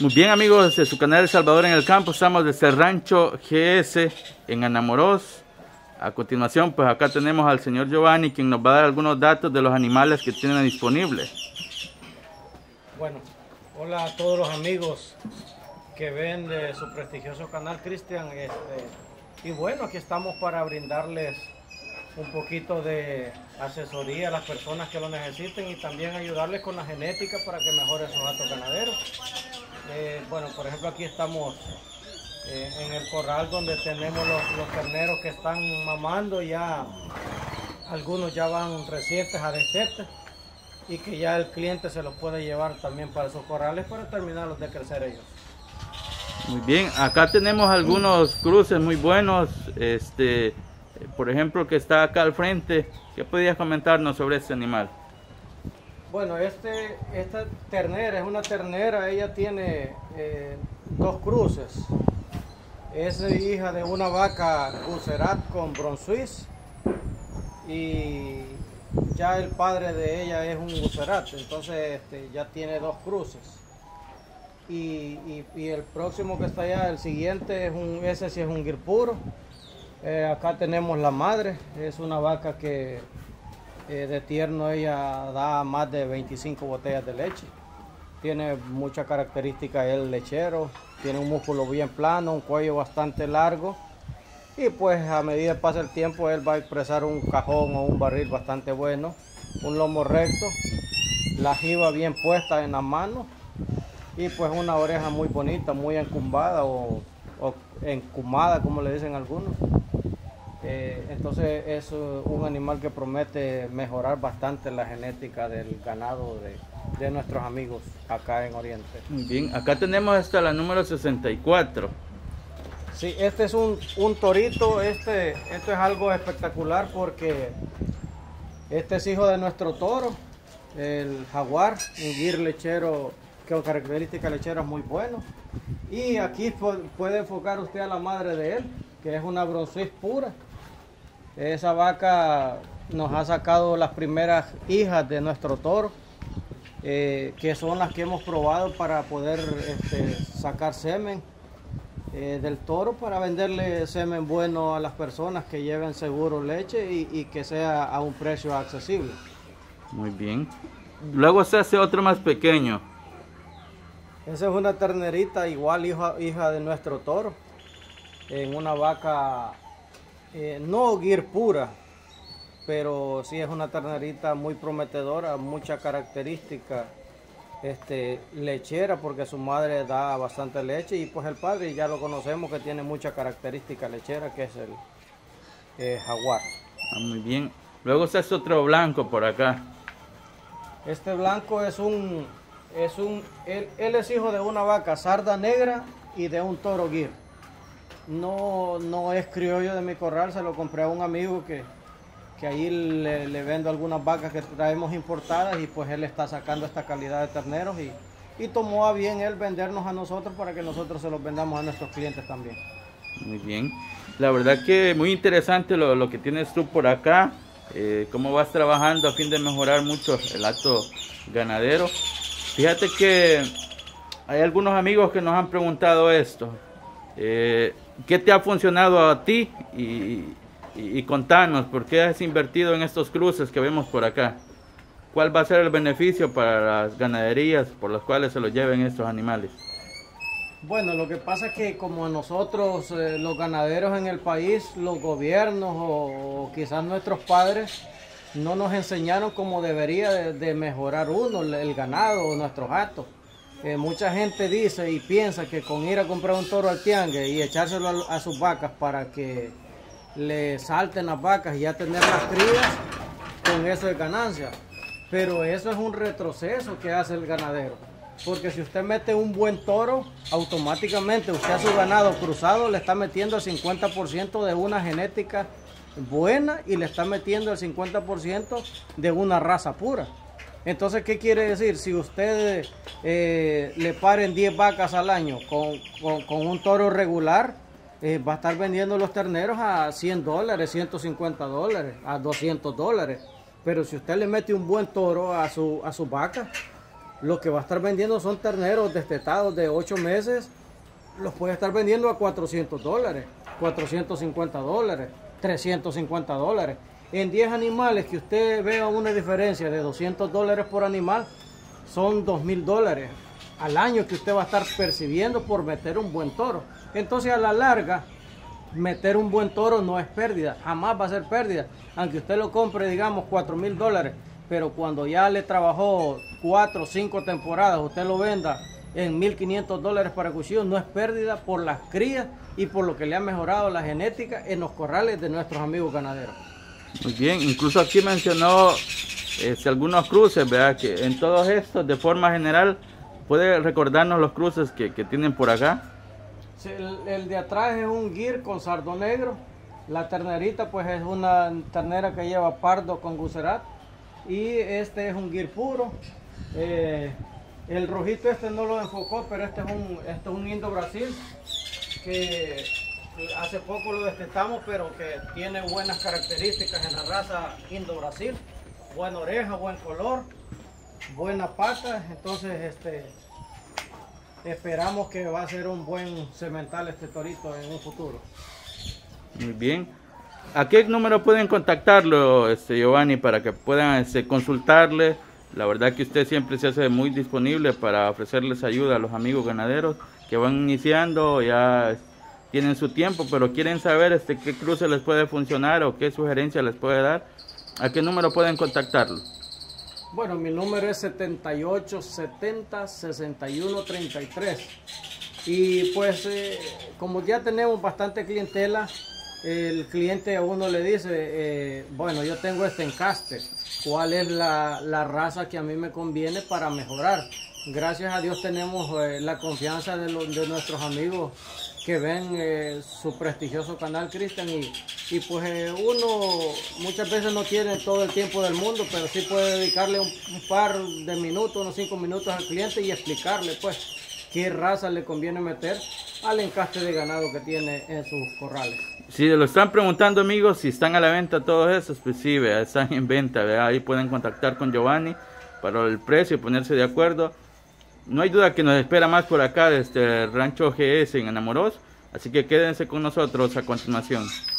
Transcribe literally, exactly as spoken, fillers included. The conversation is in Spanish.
Muy bien, amigos de su canal El Salvador en el Campo, estamos desde Rancho G S en Anamorós. A continuación, pues acá tenemos al señor Giovanni, quien nos va a dar algunos datos de los animales que tienen disponibles. Bueno, hola a todos los amigos que ven de su prestigioso canal, Cristian. Este, y bueno, aquí estamos para brindarles un poquito de asesoría a las personas que lo necesiten y también ayudarles con la genética para que mejoren sus gatos ganaderos. Eh, bueno, por ejemplo, aquí estamos eh, en el corral donde tenemos los, los terneros que están mamando. Ya algunos ya van recientes a destete y que ya el cliente se los puede llevar también para sus corrales para terminarlos de crecer ellos. Muy bien, acá tenemos algunos cruces muy buenos. Este, por ejemplo, que está acá al frente. ¿Qué podías comentarnos sobre este animal? Bueno, este, esta ternera es una ternera, ella tiene eh, dos cruces. Es hija de una vaca Guzerat con Brown Swiss y ya el padre de ella es un Guzerat, entonces este, ya tiene dos cruces. Y, y, y el próximo que está allá, el siguiente, es un, ese sí es un Gyr puro. Eh, acá tenemos la madre, es una vaca que... Eh, de tierno ella da más de veinticinco botellas de leche. Tiene muchas características el lechero, tiene un músculo bien plano, un cuello bastante largo y pues a medida que pasa el tiempo él va a expresar un cajón o un barril bastante bueno, un lomo recto, la jiba bien puesta en las manos y pues una oreja muy bonita, muy encumbada o, o encumada como le dicen algunos. Eh, entonces es un animal que promete mejorar bastante la genética del ganado de, de nuestros amigos acá en Oriente. Muy bien, acá tenemos hasta la número sesenta y cuatro. Sí, este es un, un torito, este, esto es algo espectacular porque este es hijo de nuestro toro, el jaguar, un Gyr lechero con características lecheras muy buenas. Y aquí puede enfocar usted a la madre de él, que es una Brown Swiss pura. Esa vaca nos ha sacado las primeras hijas de nuestro toro, eh, que son las que hemos probado para poder este, sacar semen eh, del toro, para venderle semen bueno a las personas que lleven seguro leche y, y que sea a un precio accesible. Muy bien. Luego se hace otro más pequeño. Esa es una ternerita igual hija, hija de nuestro toro, en una vaca eh, no Gyr pura, pero sí es una ternerita muy prometedora, mucha característica este, lechera, porque su madre da bastante leche y pues el padre ya lo conocemos que tiene mucha característica lechera, que es el eh, jaguar. Ah, muy bien, luego se hace otro blanco por acá. Este blanco es un, es un él, él es hijo de una vaca sarda negra y de un toro Gyr. No, no es criollo de mi corral, se lo compré a un amigo que, que ahí le, le vendo algunas vacas que traemos importadas y pues él está sacando esta calidad de terneros y, y tomó a bien él vendernos a nosotros para que nosotros se los vendamos a nuestros clientes también. Muy bien, la verdad que muy interesante lo, lo que tienes tú por acá, eh, cómo vas trabajando a fin de mejorar mucho el acto ganadero. Fíjate que hay algunos amigos que nos han preguntado esto. Eh, ¿Qué te ha funcionado a ti? Y, y, y contanos, ¿por qué has invertido en estos cruces que vemos por acá? ¿Cuál va a ser el beneficio para las ganaderías por las cuales se los lleven estos animales? Bueno, lo que pasa es que como nosotros, eh, los ganaderos en el país, los gobiernos o, o quizás nuestros padres, no nos enseñaron cómo debería de, de mejorar uno, el ganado o nuestros gatos. Eh, mucha gente dice y piensa que con ir a comprar un toro al tiangue y echárselo a, a sus vacas para que le salten las vacas y ya tener las crías, con eso es ganancia. Pero eso es un retroceso que hace el ganadero. Porque si usted mete un buen toro, automáticamente usted a su ganado cruzado le está metiendo el cincuenta por ciento de una genética buena y le está metiendo el cincuenta por ciento de una raza pura. Entonces, ¿qué quiere decir? Si usted eh, le paren diez vacas al año con, con, con un toro regular, eh, va a estar vendiendo los terneros a cien dólares, ciento cincuenta dólares, a doscientos dólares. Pero si usted le mete un buen toro a su, a su vaca, Lo que va a estar vendiendo son terneros destetados de ocho meses. Los puede estar vendiendo a cuatrocientos dólares, cuatrocientos cincuenta dólares, trescientos cincuenta dólares. En diez animales que usted vea una diferencia de doscientos dólares por animal, son dos mil dólares al año que usted va a estar percibiendo por meter un buen toro. Entonces, a la larga, meter un buen toro no es pérdida, jamás va a ser pérdida. Aunque usted lo compre, digamos, cuatro mil dólares, pero cuando ya le trabajó cuatro o cinco temporadas, usted lo venda en mil quinientos dólares para cuchillo, no es pérdida por las crías y por lo que le ha mejorado la genética en los corrales de nuestros amigos ganaderos. Muy bien, incluso aquí mencionó eh, algunos cruces, ¿verdad? Que en todos estos, de forma general, ¿puede recordarnos los cruces que, que tienen por acá? Sí, el, el de atrás es un Gyr con Sardo Negro. La ternerita pues es una ternera que lleva pardo con Guzerat. Y este es un Gyr puro. Eh, el rojito este no lo enfocó, pero este es un, este es un Indo Brasil que hace poco lo destetamos, pero que tiene buenas características en la raza Indo Brasil. Buena oreja, buen color, buena pata. Entonces este esperamos que va a ser un buen semental este torito en un futuro. Muy bien. ¿A qué número pueden contactarlo, este, Giovanni, para que puedan este, consultarle? La verdad que usted siempre se hace muy disponible para ofrecerles ayuda a los amigos ganaderos que van iniciando, ya tienen su tiempo, pero quieren saber este, qué cruce les puede funcionar o qué sugerencia les puede dar. ¿A qué número pueden contactarlo? Bueno, mi número es setenta y ocho setenta sesenta y uno treinta y tres. Y pues, eh, como ya tenemos bastante clientela, el cliente a uno le dice, eh, bueno, yo tengo este encaste, ¿cuál es la, la raza que a mí me conviene para mejorar? Gracias a Dios tenemos eh, la confianza de, lo, de nuestros amigos que ven eh, su prestigioso canal, Cristian, y, y pues eh, uno muchas veces no tiene todo el tiempo del mundo, pero sí puede dedicarle un, un par de minutos, unos cinco minutos al cliente y explicarle pues qué raza le conviene meter al encaste de ganado que tiene en sus corrales. Si lo están preguntando, amigos, si están a la venta todos esos, pues sí, ¿verdad? Están en venta, ¿verdad? Ahí pueden contactar con Giovanni para el precio y ponerse de acuerdo. No hay duda que nos espera más por acá desde el Rancho G S en Anamorós, así que quédense con nosotros a continuación.